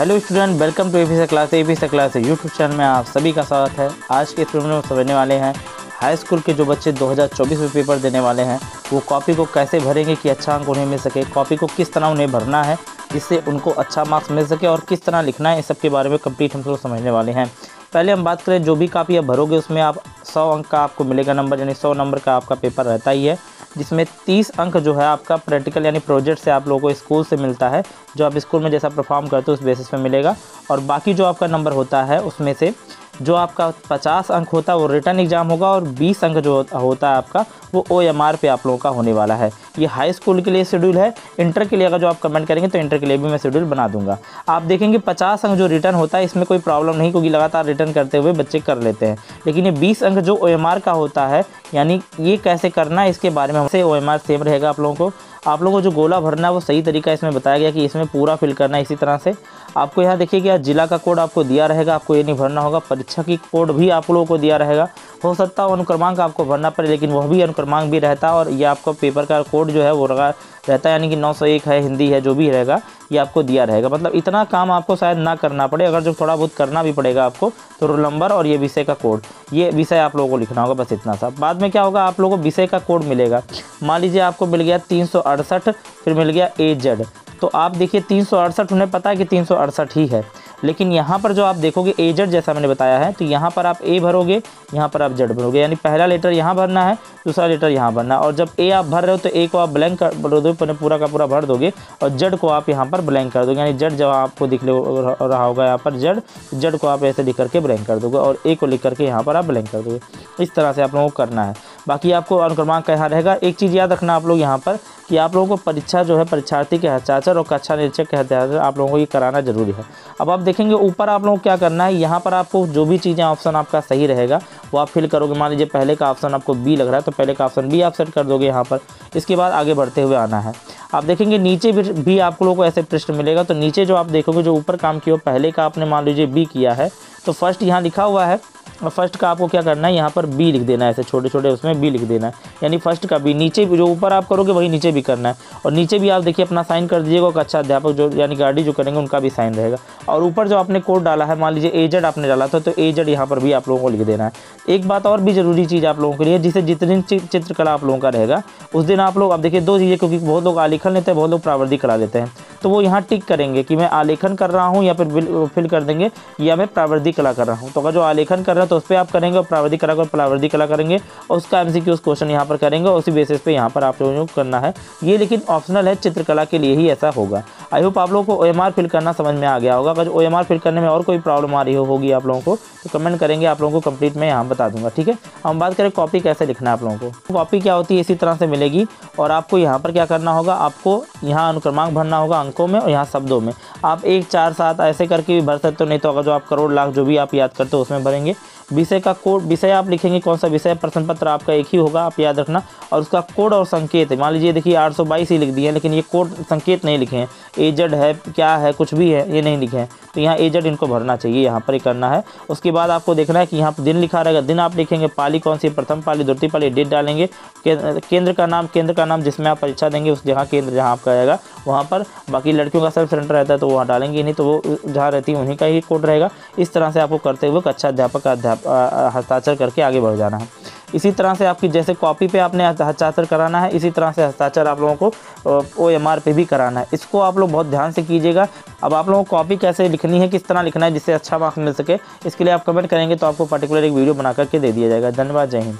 Hello student, welcome to A P sir classes. A P sir classes YouTube channel में आप सभी का स्वागत है। आज के इस वीडियो में समझने वाले हैं हाई स्कूल के जो बच्चे 2024 में पेपर देने वाले हैं वो कॉपी को कैसे भरेंगे कि अच्छा अंक उन्हें मिल सके, कॉपी को किस तरह उन्हें भरना है जिससे उनको अच्छा मार्क्स मिल सके और किस तरह लिखना है, इस सब के बारे में कम्प्लीट हम लोग समझने वाले हैं। पहले हम बात करें, जो भी कॉपी आप भरोगे उसमें आप 100 अंक का आपको मिलेगा नंबर, यानी 100 नंबर का आपका पेपर रहता ही है, जिसमें 30 अंक जो है आपका प्रैक्टिकल यानी प्रोजेक्ट से आप लोगों को स्कूल से मिलता है, जो आप स्कूल में जैसा परफॉर्म करते हो उस बेसिस पे मिलेगा। और बाकी जो आपका नंबर होता है उसमें से जो आपका 50 अंक होता है वो रिटर्न एग्ज़ाम होगा और 20 अंक जो होता है आपका वो OMR पे आप लोगों का होने वाला है। ये हाई स्कूल के लिए शेड्यूल है। इंटर के लिए अगर जो आप कमेंट करेंगे तो इंटर के लिए भी मैं शेड्यूल बना दूंगा। आप देखेंगे 50 अंक जो रिटर्न होता है इसमें कोई प्रॉब्लम नहीं, क्योंकि लगातार रिटर्न करते हुए बच्चे कर लेते हैं, लेकिन ये 20 अंक जो OMR का होता है यानी ये कैसे करना है इसके बारे में हमसे OMR सेम रहेगा। आप लोगों को जो गोला भरना है वो सही तरीका इसमें बताया गया कि इसमें पूरा फिल करना है। इसी तरह से आपको यहाँ देखिएगा जिला का कोड आपको दिया रहेगा, आपको ये नहीं भरना होगा। परीक्षा की कोड भी आप लोगों को दिया रहेगा, हो सकता है अनुक्रमांक आपको भरना पड़े, लेकिन वह भी अनुक्रमांक भी रहता है। और ये आपको पेपर का कोड जो है वो रहता है, यानी कि 901 है, हिंदी है, जो भी रहेगा ये आपको दिया रहेगा। मतलब इतना काम आपको शायद ना करना पड़े, अगर जो थोड़ा बहुत करना भी पड़ेगा आपको तो रोल नंबर और ये विषय का कोड, ये विषय आप लोगों को लिखना होगा, बस इतना सा। बाद में क्या होगा, आप लोगों को विषय का कोड मिलेगा। मान लीजिए आपको मिल गया 368, फिर मिल गया AZ, तो आप देखिए 368 उन्हें पता है कि 368 ही है, लेकिन यहाँ पर जो आप देखोगे AZ जैसा मैंने बताया है, तो यहाँ पर आप A भरोगे, यहाँ पर आप Z भरोगे, यानी पहला लेटर यहाँ भरना है, दूसरा लेटर यहाँ भरना है। और जब A आप भर रहे हो तो A को आप ब्लैंक कर दोगे, पूरा का पूरा भर दोगे, और Z को आप यहाँ पर ब्लैंक कर दोगे, यानी Z जब आपको दिख रहा होगा यहाँ पर Z को आप ऐसे लिख करके ब्लैंक कर दोगे और A को लिख करके यहाँ पर आप ब्लैंक कर दोगे। इस तरह से आप लोगों को करना है। बाकी आपको अनुक्रमांक का यहाँ रहेगा। एक चीज़ याद रखना आप लोग यहाँ पर कि आप लोगों को परीक्षा जो है परीक्षार्थी के हस्ताक्षर और कक्षा निरीक्षक के हस्ताक्षर आप लोगों को ये कराना जरूरी है। अब आप देखेंगे ऊपर आप लोगों को क्या करना है, यहाँ पर आपको जो भी चीज़ें ऑप्शन आपका सही रहेगा वो आप फिल करोगे। मान लीजिए पहले का ऑप्शन आपको B लग रहा है तो पहले का ऑप्शन B आप सेट कर दोगे यहाँ पर। इसके बाद आगे बढ़ते हुए आना है। आप देखेंगे नीचे भी आप लोगों को ऐसे पृष्ठ मिलेगा, तो नीचे जो आप देखोगे जो ऊपर काम किया हो, पहले का आपने मान लीजिए B किया है तो फर्स्ट यहाँ लिखा हुआ है और फर्स्ट का आपको क्या करना है, यहाँ पर B लिख देना है, ऐसे छोटे छोटे उसमें B लिख देना है, यानी फर्स्ट का B। नीचे जो ऊपर आप करोगे वही नीचे भी करना है, और नीचे भी आप देखिए अपना साइन कर दीजिएगा, कक्षा अध्यापक जो यानी गार्डी जो करेंगे उनका भी साइन रहेगा। और ऊपर जो आपने कोड डाला है, मान लीजिए AZ आपने डाला था तो AZ यहाँ पर भी आप लोगों को लिख देना है। एक बात और भी ज़रूरी चीज़ आप लोगों के लिए, जिसे जितने चित्रकला आप लोगों का रहेगा उस दिन आप लोग, आप देखिए दो चीज़ें, क्योंकि बहुत लोग आलेखन लेते हैं, बहुत लोग प्रावर्धी कला लेते हैं, तो वो यहाँ टिक करेंगे कि मैं आलेखन कर रहा हूँ या फिर फिल कर देंगे, या मैं प्रावर्धी कला कर रहा हूँ। तो अगर जो आलेखन कर रहे हैं तो उस पर आप करेंगे और प्रावर्धी कला करेंगे और उसका MCQs क्वेश्चन यहाँ पर करेंगे, उसी बेसिस पे यहाँ पर आप लोगों को करना है। ये लेकिन ऑप्शनल है, चित्रकला के लिए ही ऐसा होगा। आई होप आप लोगों को OMR फिल करना समझ में आ गया होगा। अगर OMR फिल करने में और कोई प्रॉब्लम आ रही होगी आप लोगों को तो कमेंट करेंगे, आप लोगों को कंप्लीट मैं यहाँ बता दूंगा, ठीक है। हम बात करें कॉपी कैसे लिखना है आप लोगों को। कॉपी क्या होती है, इसी तरह से मिलेगी और आपको यहाँ पर क्या करना होगा, आपको यहाँ अनुक्रमांक भरना होगा अंकों में और यहाँ शब्दों में। आप 1, 4, 7 ऐसे करके भी भर सकते हो, नहीं तो अगर जो आप करोड़ लाख जो भी आप याद करते हो उसमें भरेंगे। विषय का कोड, विषय आप लिखेंगे कौन सा विषय, प्रश्न पत्र आपका एक ही होगा आप याद रखना, और उसका कोड और संकेत। मान लीजिए देखिए 822 ही लिख दिए, लेकिन ये कोड संकेत नहीं लिखे हैं, AZ है क्या है कुछ भी है ये नहीं लिखे हैं, तो यहाँ AZ इनको भरना चाहिए, यहाँ पर ही करना है। उसके बाद आपको देखना है कि यहाँ पर दिन लिखा रहेगा, दिन आप लिखेंगे, पाली कौन सी, प्रथम पाली, द्वितीय पाली, डेट डालेंगे, केंद्र का नाम जिसमें आप परीक्षा देंगे उस जगह, केंद्र जहाँ आपका आएगा वहाँ पर। बाकी लड़कियों का सेल्फ सेंटर रहता है तो वहाँ डालेंगे, नहीं तो वो जहाँ रहती है उन्हीं का ही कोड रहेगा। इस तरह से आपको करते हुए कक्षा अध्यापक का हस्ताक्षर करके आगे बढ़ जाना है। इसी तरह से आपकी जैसे कॉपी पे आपने हस्ताक्षर कराना है, इसी तरह से हस्ताक्षर आप लोगों को OMR पे भी कराना है। इसको आप लोग बहुत ध्यान से कीजिएगा। अब आप लोगों को कॉपी कैसे लिखनी है, किस तरह लिखना है जिससे अच्छा मार्क्स मिल सके, इसके लिए आप कमेंट करेंगे तो आपको पर्टिकुलर एक वीडियो बना करके दे दिया जाएगा। धन्यवाद, जय हिंद।